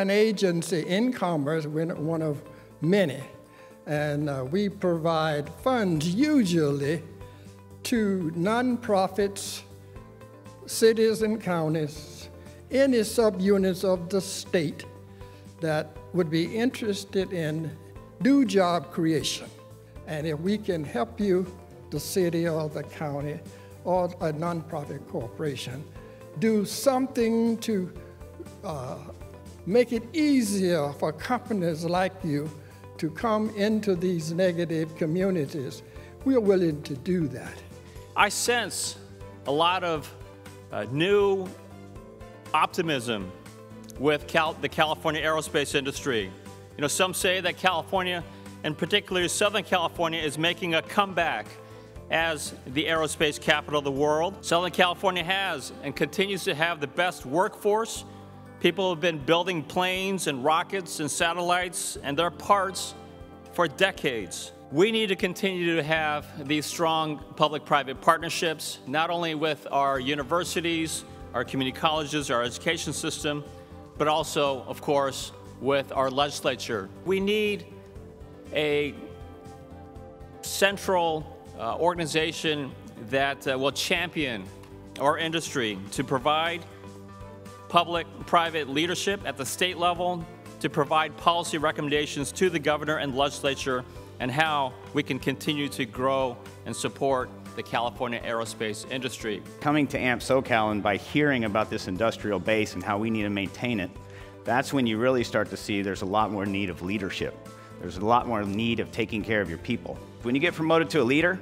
an agency in commerce, we're one of many, and we provide funds usually to nonprofits, cities and counties, any subunits of the state that would be interested in new job creation. And if we can help you, the city or the county or a nonprofit corporation, do something to make it easier for companies like you to come into these negative communities, we're willing to do that. I sense a lot of new optimism with the California aerospace industry. You know, some say that California, and particularly Southern California, is making a comeback as the aerospace capital of the world. Southern California has and continues to have the best workforce. People have been building planes and rockets and satellites and their parts for decades. We need to continue to have these strong public-private partnerships, not only with our universities, our community colleges, our education system, but also, of course, with our legislature. We need a central organization that will champion our industry to provide public-private leadership at the state level, to provide policy recommendations to the governor and legislature, and how we can continue to grow and support the California aerospace industry. Coming to AMP SoCal and by hearing about this industrial base and how we need to maintain it, that's when you really start to see there's a lot more need of leadership. There's a lot more need of taking care of your people. When you get promoted to a leader,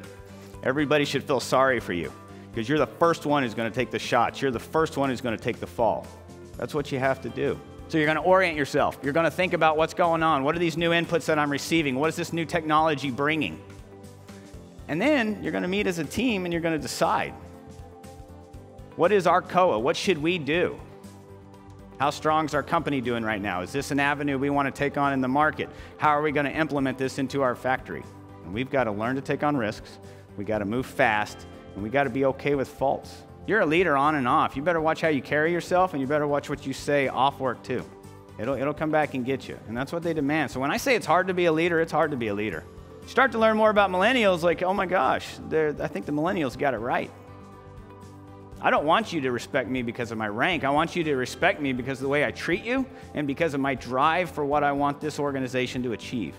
everybody should feel sorry for you, because you're the first one who's going to take the shots. You're the first one who's going to take the fall. That's what you have to do. So you're going to orient yourself. You're going to think about what's going on. What are these new inputs that I'm receiving? What is this new technology bringing? And then you're going to meet as a team and you're going to decide, what is our COA? What should we do? How strong is our company doing right now? Is this an avenue we want to take on in the market? How are we going to implement this into our factory? And we've got to learn to take on risks. We've got to move fast. And we've got to be okay with faults. You're a leader on and off. You better watch how you carry yourself, and you better watch what you say off work too. It'll come back and get you, and that's what they demand. So when I say it's hard to be a leader, it's hard to be a leader. You start to learn more about millennials, like, oh my gosh, I think the millennials got it right. I don't want you to respect me because of my rank. I want you to respect me because of the way I treat you and because of my drive for what I want this organization to achieve.